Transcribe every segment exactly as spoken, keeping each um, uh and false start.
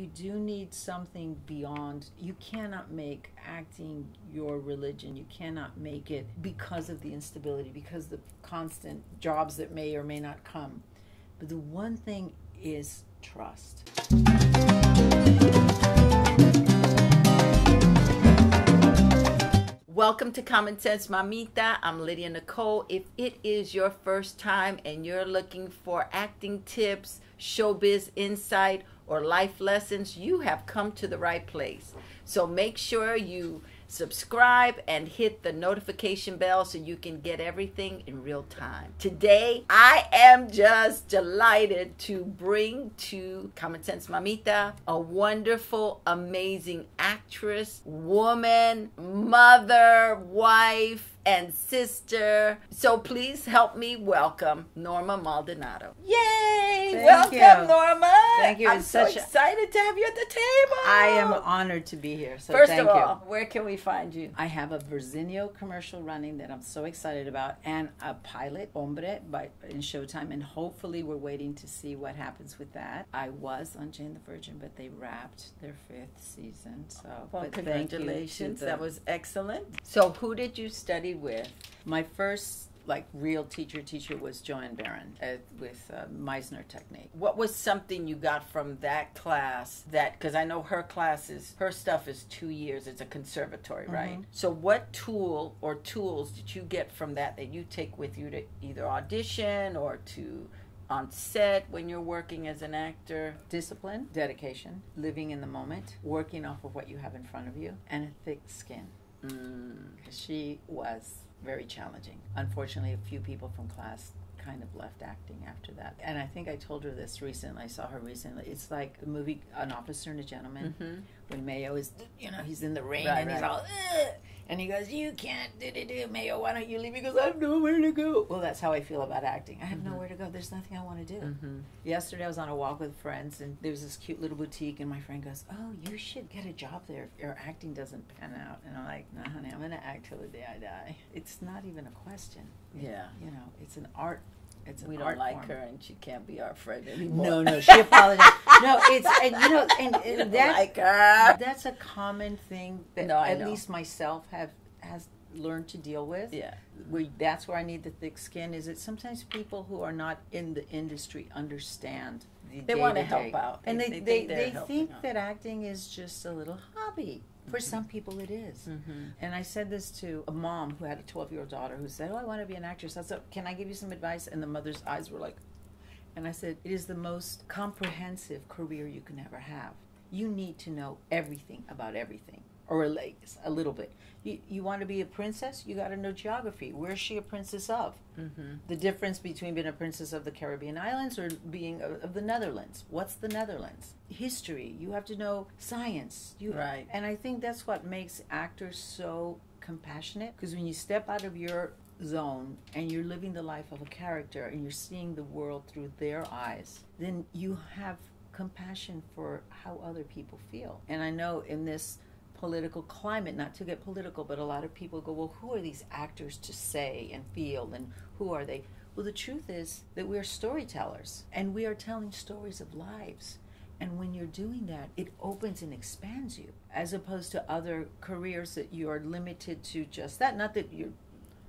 you do need something beyond. You cannot make acting your religion. You cannot make it because of the instability, because the constant jobs that may or may not come. But the one thing is trust. Welcome to Common Sense Mamita. I'm Lydia Nicole. If it is your first time and you're looking for acting tips, showbiz insight, or life lessons, you have come to the right place. So make sure you subscribe and hit the notification bell so you can get everything in real time. Today, I am just delighted to bring to Common Sense Mamita a wonderful, amazing actress, woman, mother, wife, and sister. So please help me welcome Norma Maldonado. Yay! Thank welcome, you. Norma! Thank you. I'm it's so such excited a... to have you at the table. I am honored to be here. So First thank of all, you. Where can we find you? I have a Virginio commercial running that I'm so excited about, and a pilot, Hombre, by in Showtime, and hopefully we're waiting to see what happens with that. I was on Jane the Virgin, but they wrapped their fifth season. So, well, but congratulations! The... That was excellent. So, who did you study with? My first like real teacher teacher was Joanne Baron uh, with uh, Meisner Technique. What was something you got from that class that, because I know her classes, her stuff is two years, it's a conservatory, mm-hmm. right? So what tool or tools did you get from that that you take with you to either audition or to on set when you're working as an actor? Discipline, dedication, living in the moment, working off of what you have in front of you, and a thick skin. Mm. She was very challenging. Unfortunately, a few people from class kind of left acting after that. And I think I told her this recently. I saw her recently. It's like the movie An Officer and a Gentleman, mm-hmm. when Mayo is, you know, he's in the rain, right, and right. he's all, ugh! And he goes, you can't do do do, Mayo, why don't you leave? He goes, I have nowhere to go. Well, that's how I feel about acting. I have mm-hmm. nowhere to go. There's nothing I want to do. Mm-hmm. Yesterday I was on a walk with friends, and there was this cute little boutique, and my friend goes, oh, you should get a job there if your acting doesn't pan out. And I'm like, nah, honey, I'm going to act till the day I die. It's not even a question. Yeah. You know, it's an art. It's we don't like form. her, and she can't be our friend anymore. No, no, she apologized. No, it's and you know, and, and that's like her. That's a common thing that no, at know. least myself have has learned to deal with. Yeah, we, that's where I need the thick skin. Is that sometimes people who are not in the industry understand. The they want to help out, and they they they think, they think that acting is just a little hobby. For some people it is. Mm-hmm. And I said this to a mom who had a twelve-year-old daughter who said, oh, I want to be an actress. I said, can I give you some advice? And the mother's eyes were like, and I said, it is the most comprehensive career you can ever have. You need to know everything about everything, or like a little bit. You, you want to be a princess? You got to know geography. Where is she a princess of? Mm-hmm. The difference between being a princess of the Caribbean islands or being of, of the Netherlands. What's the Netherlands? History. You have to know science. You, right. And I think that's what makes actors so compassionate, because when you step out of your zone and you're living the life of a character and you're seeing the world through their eyes, then you have compassion for how other people feel. And I know in this political climate, not to get political, but a lot of people go, well, who are these actors to say and feel, and who are they? Well, the truth is that we are storytellers, and we are telling stories of lives. And when you're doing that, it opens and expands you, as opposed to other careers that you are limited to just that. Not that you're,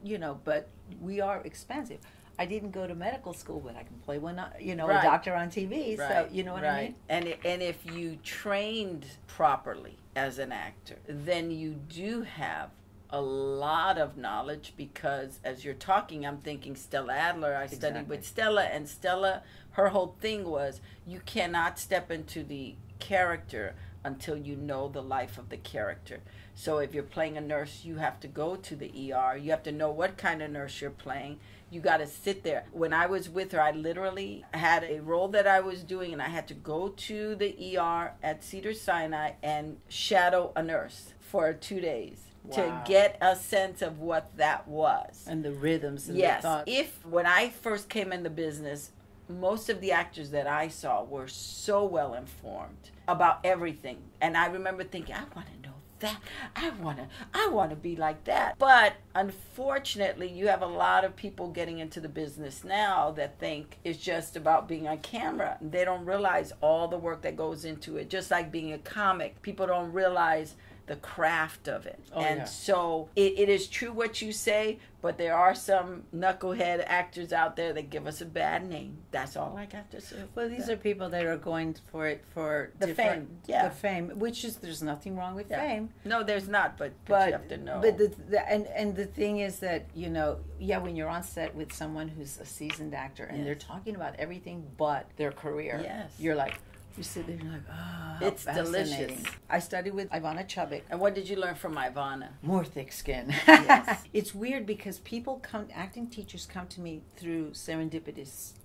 you know, but we are expansive. I didn't go to medical school, but I can play one, you know, right. a doctor on T V. Right. So, you know what right. I mean? And, it, and if you trained properly as an actor, then you do have a lot of knowledge, because as you're talking, I'm thinking Stella Adler. I exactly. studied with Stella, and Stella, her whole thing was you cannot step into the character until you know the life of the character. So if you're playing a nurse, you have to go to the E R. You have to know what kind of nurse you're playing. You got to sit there. When I was with her, I literally had a role that I was doing, and I had to go to the E R at Cedars-Sinai and shadow a nurse for two days. Wow. To get a sense of what that was. And the rhythms and yes. the thoughts. If, when I first came in the business, most of the actors that I saw were so well informed about everything. And I remember thinking, I want to know that. I want to I want to be like that. But unfortunately, you have a lot of people getting into the business now that think it's just about being on camera. They don't realize all the work that goes into it. Just like being a comic, people don't realize the craft of it. Oh, and yeah. so it, it is true what you say, but there are some knucklehead actors out there that give us a bad name. That's all I got to say. Well, these that. are people that are going for it for the fame. Yeah. The fame, which is, there's nothing wrong with yeah. fame. No, there's not, but, but, but you have to know. But the, the, and, and the thing is that, you know, yeah, when you're on set with someone who's a seasoned actor and yes. they're talking about everything but their career, yes. you're like, you sit there and you're like, ah, oh, it's delicious. I studied with Ivana Chubbuck. And what did you learn from Ivana? More thick skin. Yes. It's weird because people come, acting teachers come to me through serendipitous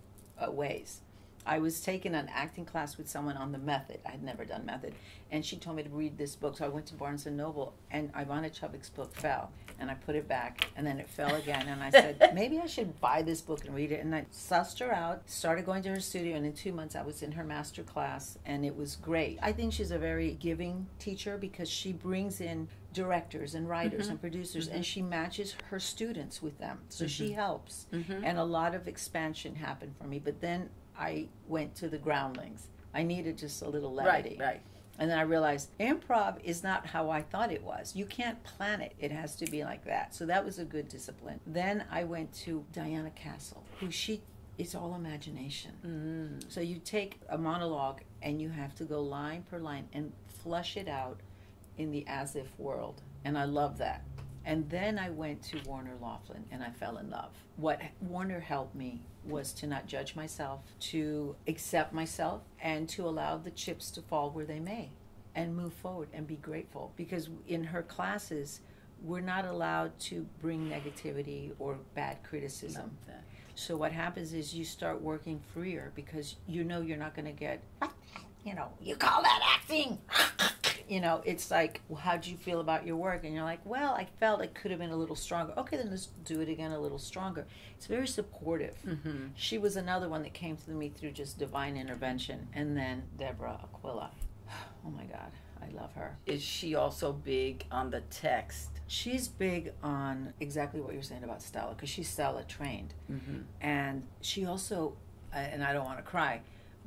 uh, ways. I was taking an acting class with someone on the method. I had never done method. And she told me to read this book. So I went to Barnes and Noble, and Ivana Chubbuck's book fell. And I put it back, and then it fell again. And I said, maybe I should buy this book and read it. And I sussed her out, started going to her studio. And in two months, I was in her master class, and it was great. I think she's a very giving teacher because she brings in directors and writers mm-hmm. and producers, mm-hmm. and she matches her students with them. So mm-hmm. she helps. Mm-hmm. And a lot of expansion happened for me. But then I went to the Groundlings. I needed just a little levity. Right, right. And then I realized improv is not how I thought it was. You can't plan it. It has to be like that. So that was a good discipline. Then I went to Diana Castle, who she, it's all imagination. Mm. So you take a monologue and you have to go line per line and flush it out in the as-if world. And I love that. And then I went to Warner Loughlin, and I fell in love. What Warner helped me was to not judge myself, to accept myself, and to allow the chips to fall where they may, and move forward and be grateful. Because in her classes, we're not allowed to bring negativity or bad criticism. No. So what happens is you start working freer because you know you're not going to get, you know, you call that acting? You know, it's like, well, how do you feel about your work? And you're like, well, I felt it could have been a little stronger. Okay, then let's do it again a little stronger. It's very supportive. Mm-hmm. She was another one that came to me through just divine intervention. And then Deborah Aquila. Oh, my God. I love her. Is she also big on the text? She's big on exactly what you're saying about Stella, because she's Stella trained. Mm-hmm. And she also, and I don't want to cry,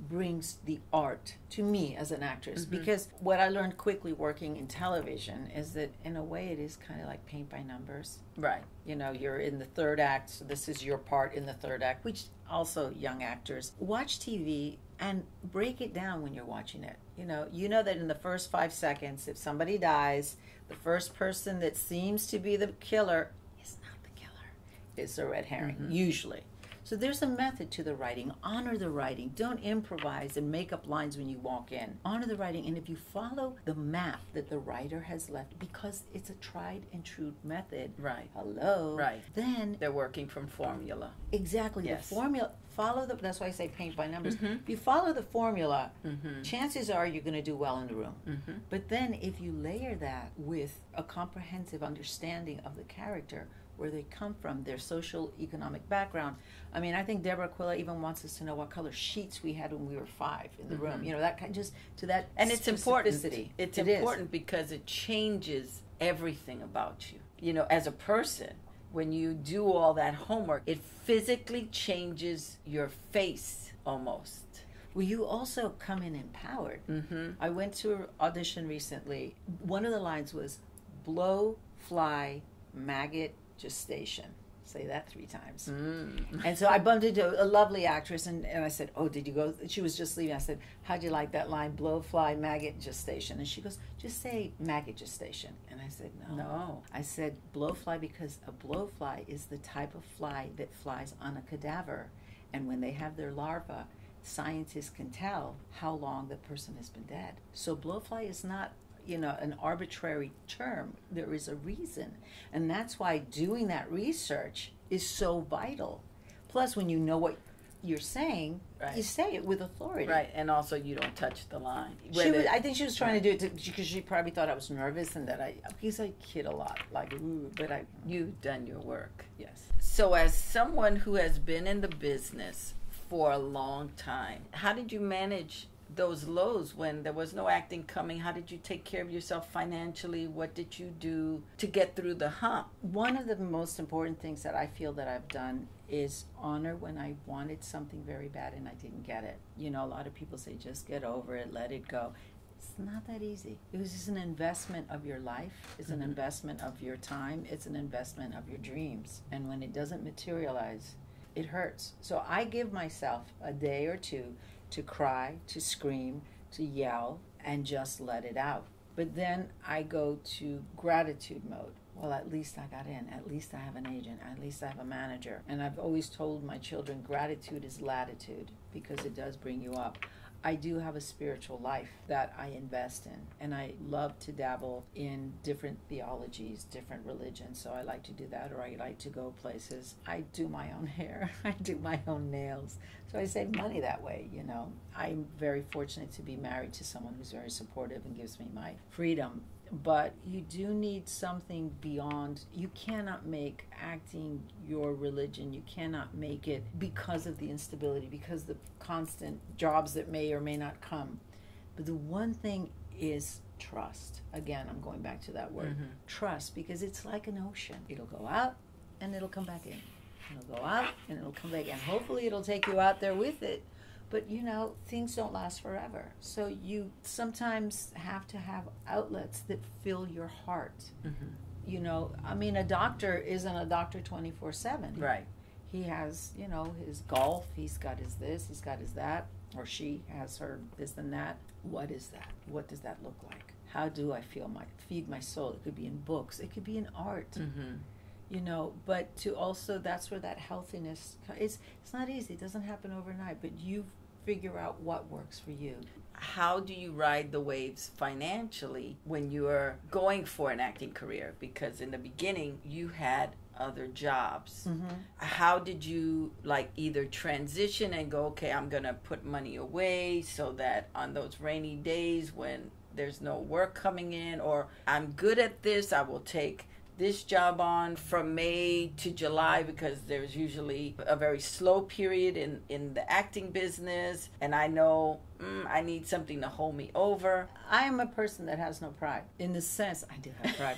brings the art to me as an actress mm-hmm. because what I learned quickly working in television is that in a way it is kind of like paint by numbers. Right. You know, you're in the third act, so this is your part in the third act, which also young actors watch T V and break it down when you're watching it. You know, you know that in the first five seconds, if somebody dies, the first person that seems to be the killer is not the killer. It's a red herring, mm-hmm. usually. So there's a method to the writing. Honor the writing. Don't improvise and make up lines when you walk in. Honor the writing. And if you follow the map that the writer has left, because it's a tried and true method. Right. Hello. Right. Then they're working from formula. Exactly. Yes. The formula. Follow the, that's why I say paint by numbers. Mm-hmm. If you follow the formula, mm-hmm. chances are you're going to do well in the room. Mm-hmm. But then if you layer that with a comprehensive understanding of the character, where they come from, their social economic background. I mean, I think Deborah Aquila even wants us to know what color sheets we had when we were five in the mm-hmm. room. You know, that kind just to that. And it's important. It's it important is. because it changes everything about you. You know, as a person, when you do all that homework, it physically changes your face almost. Well, you also come in empowered. Mm-hmm. I went to an audition recently. One of the lines was, blow, fly, maggot, gestation. Say that three times. Mm. And so I bumped into a lovely actress, and, and I said, oh, did you go? She was just leaving. I said, how'd you like that line, blow, fly, maggot, gestation? And she goes, just say maggot gestation. And I said, no. No. I said, blowfly, because a blowfly is the type of fly that flies on a cadaver. And when they have their larva, scientists can tell how long the person has been dead. So blowfly is not, you know, an arbitrary term. There is a reason. And that's why doing that research is so vital. Plus, when you know what you're saying, right. you say it with authority. Right, and also you don't touch the line. She was, I think she was trying to do it because she probably thought I was nervous and that I, because I kid a lot, like, ooh, but I, you've done your work. Yes. So as someone who has been in the business for a long time, how did you manage those lows when there was no acting coming? How did you take care of yourself financially? What did you do to get through the hump? One of the most important things that I feel that I've done is honor when I wanted something very bad and I didn't get it. You know, a lot of people say, just get over it, let it go. It's not that easy. It was just an investment of your life. It's an investment of your time. It's an investment of your dreams. And when it doesn't materialize, it hurts. So I give myself a day or two to cry, to scream, to yell, and just let it out. But then I go to gratitude mode. Well, at least I got in. At least I have an agent. At least I have a manager. And I've always told my children, gratitude is latitude, because it does bring you up. I do have a spiritual life that I invest in, and I love to dabble in different theologies, different religions, so I like to do that, or I like to go places. I do my own hair, I do my own nails, so I save money that way, you know. I'm very fortunate to be married to someone who's very supportive and gives me my freedom, but you do need something beyond. You cannot make acting your religion. You cannot make it because of the instability, because the constant jobs that may or may not come. But the one thing is trust. Again, I'm going back to that word. Mm-hmm. Trust, because it's like an ocean. It'll go out and it'll come back in. It'll go out and it'll come back in. Hopefully it'll take you out there with it. But, you know, things don't last forever. So you sometimes have to have outlets that fill your heart. Mm-hmm. You know, I mean, a doctor isn't a doctor twenty-four seven. Right. He has, you know, his golf. He's got his this. He's got his that. Or she has her this and that. What is that? What does that look like? How do I feel my, feed my soul? It could be in books. It could be in art. Mm-hmm. You know, but to also, that's where that healthiness, it's, it's not easy. It doesn't happen overnight. But you've figure out what works for you. How do you ride the waves financially when you are going for an acting career? Because in the beginning, you had other jobs. Mm-hmm. How did you like either transition and go, okay, I'm going to put money away so that on those rainy days when there's no work coming in, or I'm good at this, I will take this job on from May to July, because there's usually a very slow period in, in the acting business, and I know mm, I need something to hold me over. I am a person that has no pride. In the sense, I do have pride,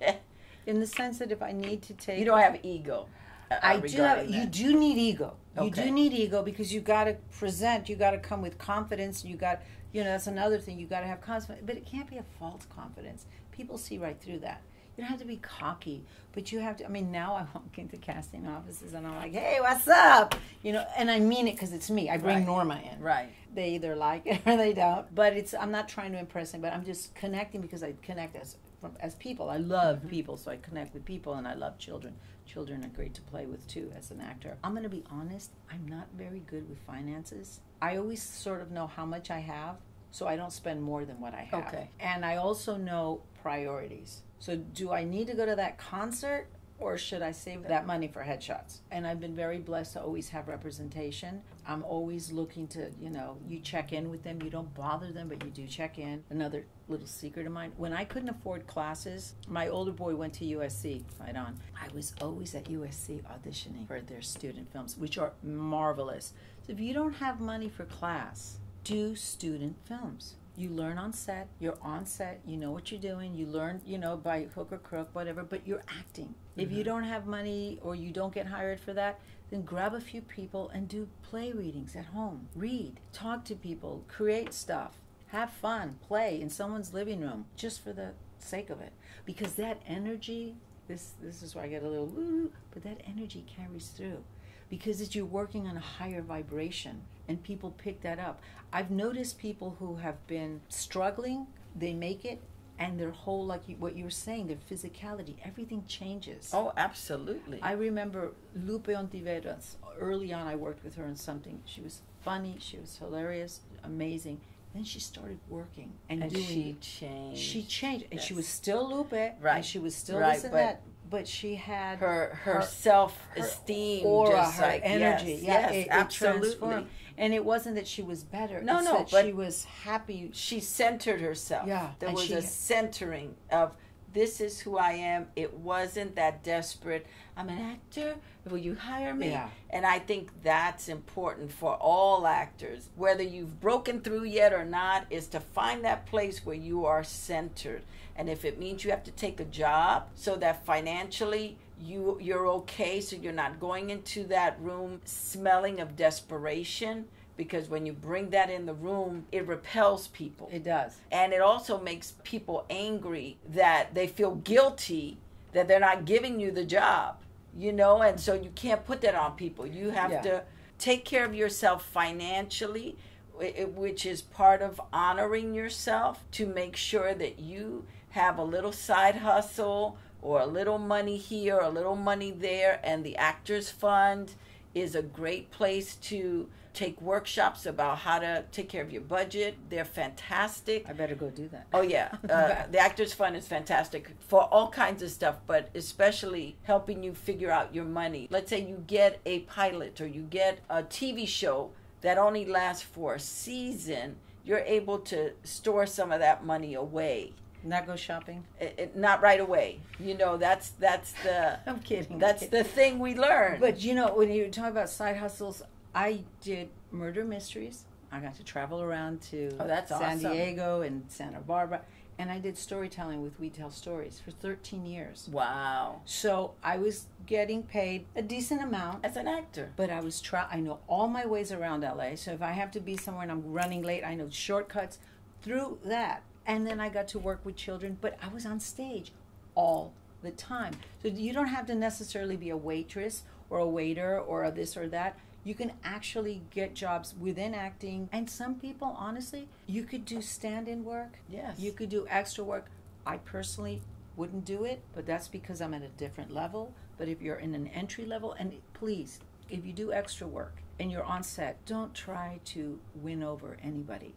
but in the sense that if I need to take... You don't have ego. Uh, I do have, you do need ego. Okay. You do need ego, because you got to present, you got to come with confidence, you got, you know, that's another thing, you got to have confidence, but it can't be a false confidence. People see right through that. You don't have to be cocky, but you have to, I mean, now I walk into casting offices and I'm like, hey, what's up? You know, and I mean it because it's me. I bring right. Norma in. Right. They either like it or they don't. But it's, I'm not trying to impress anybody. I'm just connecting because I connect as, from, as people. I love mm-hmm. people, so I connect with people, and I love children. Children are great to play with, too, as an actor. I'm going to be honest. I'm not very good with finances. I always sort of know how much I have, so I don't spend more than what I have. Okay. And I also know priorities. So do I need to go to that concert, or should I save that money for headshots? And I've been very blessed to always have representation. I'm always looking to, you know, you check in with them. You don't bother them, but you do check in. Another little secret of mine, when I couldn't afford classes, my older boy went to U S C, right on. I was always at U S C auditioning for their student films, which are marvelous. So if you don't have money for class, do student films. You learn on set, you're on set, you know what you're doing, you learn, you know, by hook or crook, whatever, but you're acting. Mm-hmm. If you don't have money or you don't get hired for that, then grab a few people and do play readings at home. Read, talk to people, create stuff, have fun, play in someone's living room, just for the sake of it. Because that energy, this, this is where I get a little woo, but that energy carries through. Because it's, you're working on a higher vibration, and people pick that up. I've noticed people who have been struggling, they make it, and their whole, like you, what you were saying, their physicality, everything changes. Oh, absolutely. I remember Lupe Ontiveros, early on I worked with her on something. She was funny, she was hilarious, amazing. Then she started working. And, and doing, she changed. She changed. And yes. She was still Lupe, right. And she was still right, this and that. But she had her her, her self-esteem, aura, just her like, energy. Yes, yeah, yes, it, it absolutely. Transformed. And it wasn't that she was better. No, it's no, that but she was happy. She centered herself. Yeah, there was she, a centering of this is who I am. It wasn't that desperate. I'm an actor. Will you hire me? Yeah. And I think that's important for all actors. Whether you've broken through yet or not, is to find that place where you are centered. And if it means you have to take a job so that financially you, you're okay, so you're not going into that room smelling of desperation, because when you bring that in the room, it repels people. It does. And it also makes people angry that they feel guilty that they're not giving you the job, you know? And so you can't put that on people. You have yeah. to take care of yourself financially, which is part of honoring yourself, to make sure that you have a little side hustle or a little money here, a little money there. And the Actors Fund is a great place to take workshops about how to take care of your budget. They're fantastic. I better go do that. Oh, yeah. Uh, the Actors Fund is fantastic for all kinds of stuff, but especially helping you figure out your money. Let's say you get a pilot or you get a T V show that only lasts for a season. You're able to store some of that money away. Not go shopping? It, it, not right away. You know, that's that's the... I'm kidding. That's I'm kidding. The thing we learn. But, you know, when you talk about side hustles, I did murder mysteries. I got to travel around to oh, that's San awesome. Diego and Santa Barbara. And I did storytelling with We Tell Stories for thirteen years. Wow. So I was getting paid a decent amount. As an actor. But I was tra- I know all my ways around L A. So if I have to be somewhere and I'm running late, I know shortcuts through that. And then I got to work with children. But I was on stage all the time. So you don't have to necessarily be a waitress or a waiter or a this or that. You can actually get jobs within acting. And some people, honestly, you could do stand-in work. Yes. You could do extra work. I personally wouldn't do it, but that's because I'm at a different level. But if you're in an entry level, and please, if you do extra work and you're on set, don't try to win over anybody.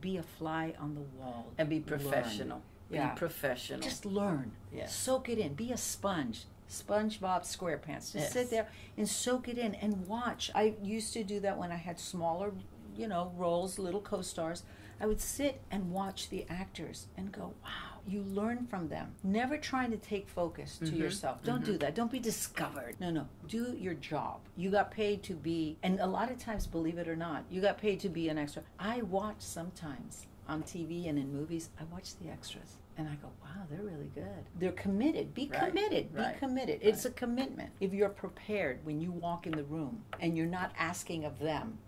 Be a fly on the wall. And be professional. Learn. Yeah. Be professional. Just learn. Yeah. Soak it in. Be a sponge. SpongeBob SquarePants. Just yes. sit there and soak it in and watch. I used to do that when I had smaller, you know, roles, little co-stars. I would sit and watch the actors and go, wow, you learn from them. Never trying to take focus to mm-hmm. yourself. Don't mm-hmm. do that. Don't be discovered. No, no. Do your job. You got paid to be, and a lot of times, believe it or not, you got paid to be an extra. I watch sometimes on T V and in movies, I watch the extras. And I go, wow, they're really good. They're committed. Be right. committed. Right. Be committed. Right. It's a commitment. If you're prepared when you walk in the room and you're not asking of them,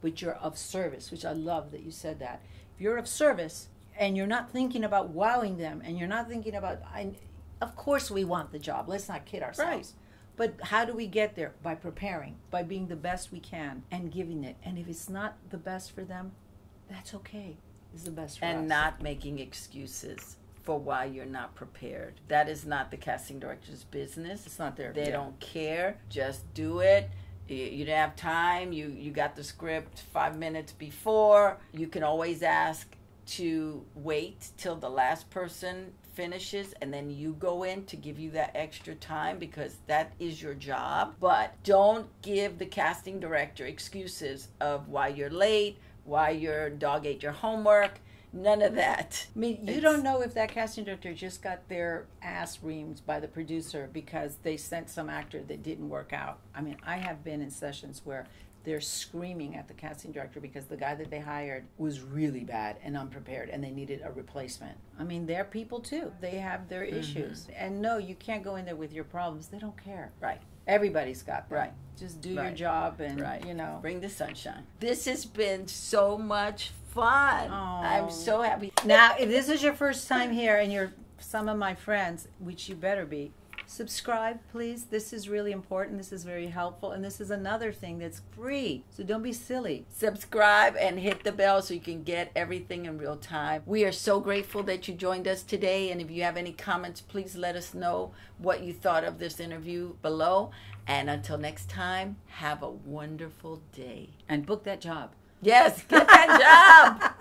but you're of service, which I love that you said that. If you're of service and you're not thinking about wowing them and you're not thinking about, I, of course we want the job. Let's not kid ourselves. Right. But how do we get there? By preparing, by being the best we can and giving it. And if it's not the best for them, that's okay. It's the best for us. And not making excuses for why you're not prepared. That is not the casting director's business. It's not their. They yeah. don't care. Just do it. You, you didn't have time. You you got the script five minutes before. You can always ask to wait till the last person finishes and then you go in to give you that extra time, because that is your job. But don't give the casting director excuses of why you're late, why your dog ate your homework. None of that. I mean, you it's, don't know if that casting director just got their ass reamed by the producer because they sent some actor that didn't work out. I mean, I have been in sessions where they're screaming at the casting director because the guy that they hired was really bad and unprepared and they needed a replacement. I mean, they're people too. They have their mm-hmm. issues. And no, you can't go in there with your problems. They don't care. Right. Everybody's got that. Right. Just do right. your job and, right. you know. Bring the sunshine. This has been so much fun. Aww. I'm so happy. Now, if this is your first time here and you're some of my friends, which you better be, subscribe, please. This is really important. This is very helpful. And this is another thing that's free. So don't be silly. Subscribe and hit the bell so you can get everything in real time. We are so grateful that you joined us today. And if you have any comments, please let us know what you thought of this interview below. And until next time, have a wonderful day. And book that job. Yes, get that job.